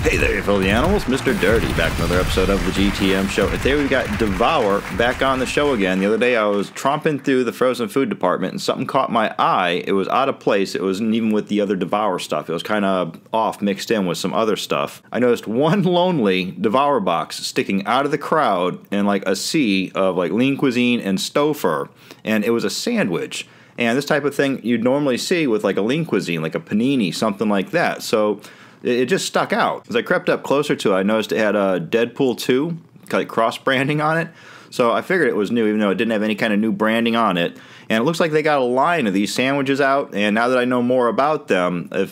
Hey there, Philly Animals, Mr. Dirty, back with another episode of the GTM Show. And today we've got Devour back on the show again. The other day I was tromping through the frozen food department and something caught my eye. It was out of place. It wasn't even with the other Devour stuff. It was kind of off, mixed in with some other stuff. I noticed one lonely Devour box sticking out of the crowd in like a sea of like Lean Cuisine and Stouffer, and it was a sandwich. And this type of thing you'd normally see with like a Lean Cuisine, like a panini, something like that. So it just stuck out. As I crept up closer to it, I noticed it had a Deadpool 2, like cross-branding on it. So I figured it was new, even though it didn't have any kind of new branding on it. And it looks like they got a line of these sandwiches out, and now that I know more about them, I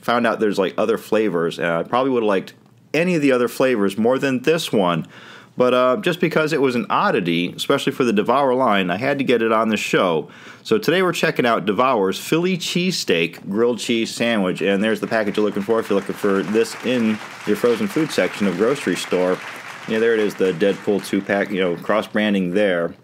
found out there's like other flavors, and I probably would have liked any of the other flavors more than this one. But just because it was an oddity, especially for the Devour line, I had to get it on the show. So today we're checking out Devour's Philly Cheesesteak Grilled Cheese Sandwich. And there's the package you're looking for if you're looking for this in your frozen food section of grocery store. Yeah, there it is, the Deadpool 2 pack, you know, cross-branding there.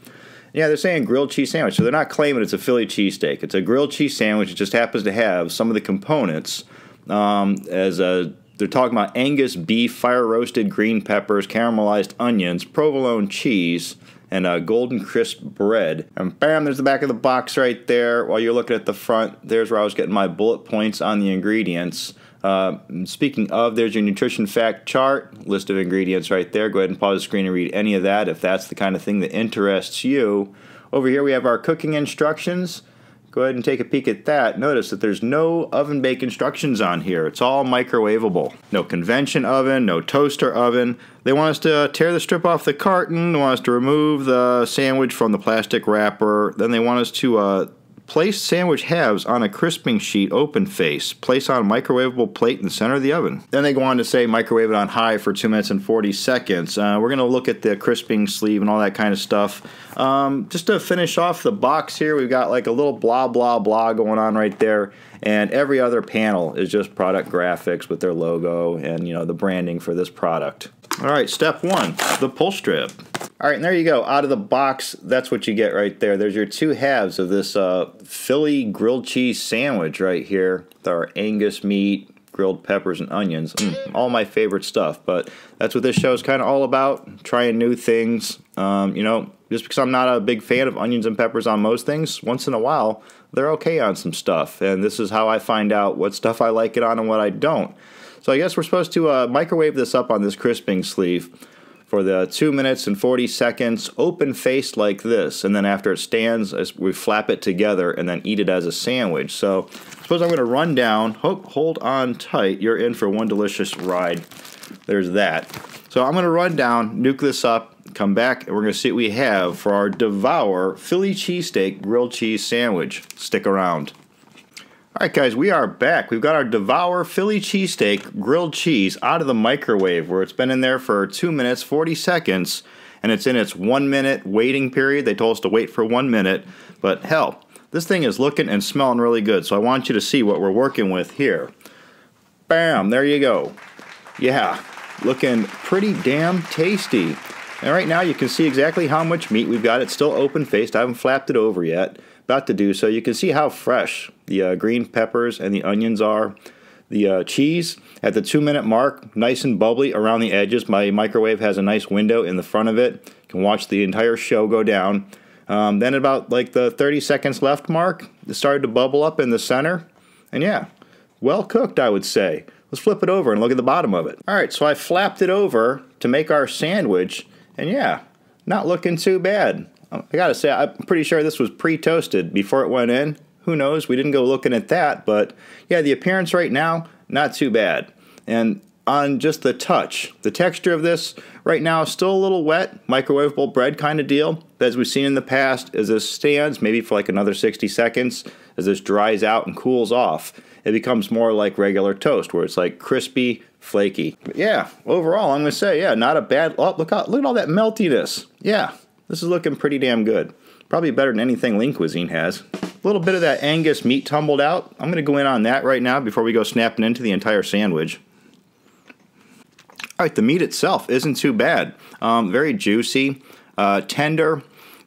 Yeah, they're saying grilled cheese sandwich, so they're not claiming it's a Philly cheesesteak. It's a grilled cheese sandwich. It just happens to have some of the components as a... They're talking about Angus beef, fire-roasted green peppers, caramelized onions, provolone cheese, and golden crisp bread. And bam, there's the back of the box right there. While you're looking at the front, there's where I was getting my bullet points on the ingredients. Speaking of, there's your nutrition fact chart, list of ingredients right there. Go ahead and pause the screen and read any of that if that's the kind of thing that interests you. Over here we have our cooking instructions. Go ahead and take a peek at that. Notice that there's no oven bake instructions on here. It's all microwavable. No convention oven, no toaster oven. They want us to tear the strip off the carton. They want us to remove the sandwich from the plastic wrapper. Then they want us to place sandwich halves on a crisping sheet, open face. Place on a microwavable plate in the center of the oven. Then they go on to say microwave it on high for 2 minutes and 40 seconds. We're going to look at the crisping sleeve and all that kind of stuff. Just to finish off the box here, we've got like a little blah, blah, blah going on right there. And every other panel is just product graphics with their logo and, you know, the branding for this product. All right, step one, the pull strip. All right, and there you go. Out of the box, that's what you get right there. There's your two halves of this Philly grilled cheese sandwich right here with our Angus meat, grilled peppers, and onions. All my favorite stuff, but that's what this show is kind of all about, trying new things. You know, just because I'm not a big fan of onions and peppers on most things, once in a while, they're okay on some stuff, and this is how I find out what stuff I like it on and what I don't. So I guess we're supposed to microwave this up on this crisping sleeve for the 2 minutes and 40 seconds open-faced like this. And then after it stands, we flap it together and then eat it as a sandwich. So I suppose I'm going to run down. Hold on tight. You're in for one delicious ride. There's that. So I'm going to run down, nuke this up, come back, and we're going to see what we have for our Devour Philly Cheesesteak Grilled Cheese Sandwich. Stick around. All right, guys, we are back. We've got our Devour Philly Cheesesteak Grilled Cheese out of the microwave where it's been in there for 2 minutes, 40 seconds, and it's in its 1-minute waiting period. They told us to wait for 1 minute, but hell, this thing is looking and smelling really good, so I want you to see what we're working with here. Bam, there you go. Yeah, looking pretty damn tasty. And right now you can see exactly how much meat we've got. It's still open-faced. I haven't flapped it over yet. About to do so. You can see how fresh the green peppers and the onions are. The cheese at the 2-minute mark, nice and bubbly around the edges. My microwave has a nice window in the front of it. You can watch the entire show go down. Then about like the 30 seconds left mark, it started to bubble up in the center. And yeah, well cooked, I would say. Let's flip it over and look at the bottom of it. All right, so I flapped it over to make our sandwich. And yeah, not looking too bad. I gotta say, I'm pretty sure this was pre-toasted before it went in. Who knows? We didn't go looking at that, but yeah, the appearance right now, not too bad. And on just the touch, the texture of this right now, still a little wet, microwavable bread kind of deal. But as we've seen in the past, as this stands, maybe for like another 60 seconds, as this dries out and cools off, it becomes more like regular toast, where it's like crispy, flaky. But yeah, overall, I'm gonna say, yeah, not a bad, oh, look at all that meltiness. Yeah. This is looking pretty damn good. Probably better than anything Lean Cuisine has. A little bit of that Angus meat tumbled out. I'm going to go in on that right now before we go snapping into the entire sandwich. All right, the meat itself isn't too bad. Very juicy, tender.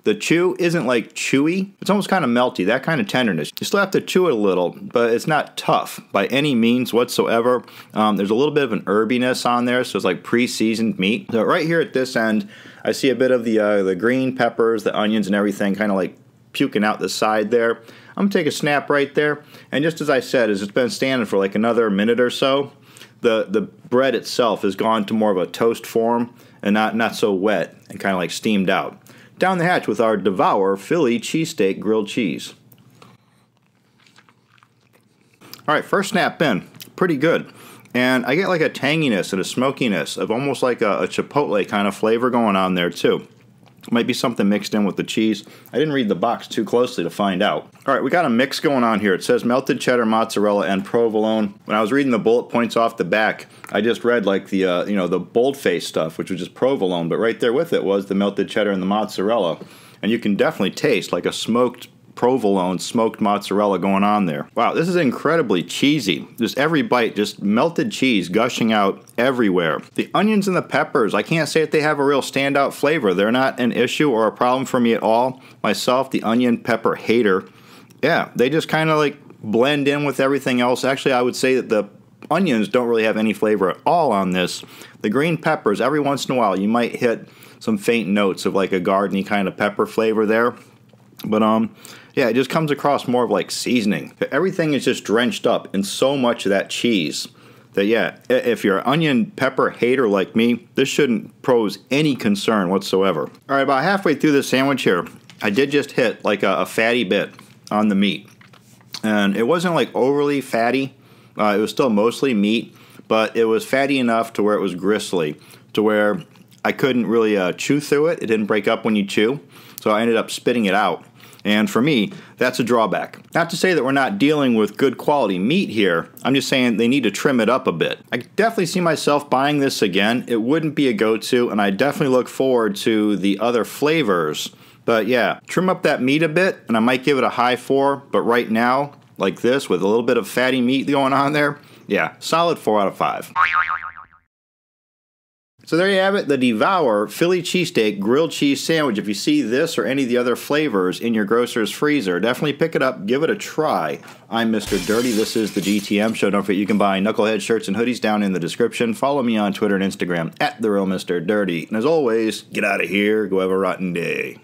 The chew isn't like chewy. It's almost kind of melty, that kind of tenderness. You still have to chew it a little, but it's not tough by any means whatsoever. There's a little bit of an herbiness on there, so it's like pre-seasoned meat. So right here at this end, I see a bit of the green peppers, the onions and everything kind of like puking out the side there. I'm gonna take a snap right there, and just as I said, as it's been standing for like another minute or so, the bread itself has gone to more of a toast form and not so wet and kind of like steamed out. Down the hatch with our Devour Philly Cheesesteak Grilled Cheese. Alright, first snap in, pretty good. And I get like a tanginess and a smokiness of almost like a Chipotle kind of flavor going on there too. Might be something mixed in with the cheese. I didn't read the box too closely to find out. All right, we got a mix going on here. It says melted cheddar, mozzarella, and provolone. When I was reading the bullet points off the back, I just read like the, you know, the bold-faced stuff, which was just provolone, but right there with it was the melted cheddar and the mozzarella. And you can definitely taste like a smoked provolone, smoked mozzarella going on there. Wow, this is incredibly cheesy. Just every bite, just melted cheese gushing out everywhere. The onions and the peppers, I can't say that they have a real standout flavor. They're not an issue or a problem for me at all. Myself, the onion pepper hater, yeah, they just kind of like blend in with everything else. Actually, I would say that the onions don't really have any flavor at all on this. The green peppers, every once in a while, you might hit some faint notes of like a gardeny kind of pepper flavor there. But yeah, it just comes across more of like seasoning. Everything is just drenched up in so much of that cheese that, yeah, if you're an onion pepper hater like me, this shouldn't pose any concern whatsoever. All right, about halfway through this sandwich here, I did just hit like a fatty bit on the meat. And it wasn't like overly fatty. It was still mostly meat, but it was fatty enough to where it was gristly, to where I couldn't really chew through it. It didn't break up when you chew, so I ended up spitting it out. And for me, that's a drawback. Not to say that we're not dealing with good quality meat here. I'm just saying they need to trim it up a bit. I definitely see myself buying this again. It wouldn't be a go-to, and I definitely look forward to the other flavors. But yeah, trim up that meat a bit, and I might give it a high 4. But right now, like this, with a little bit of fatty meat going on there, yeah, solid 4 out of 5. So there you have it, the Devour Philly Cheesesteak Grilled Cheese Sandwich. If you see this or any of the other flavors in your grocer's freezer, definitely pick it up, give it a try. I'm Mr. Dirty, this is the GTM Show. Don't forget you can buy Knucklehead shirts and hoodies down in the description. Follow me on Twitter and Instagram at TheRealMrDirty. And as always, get out of here, go have a rotten day.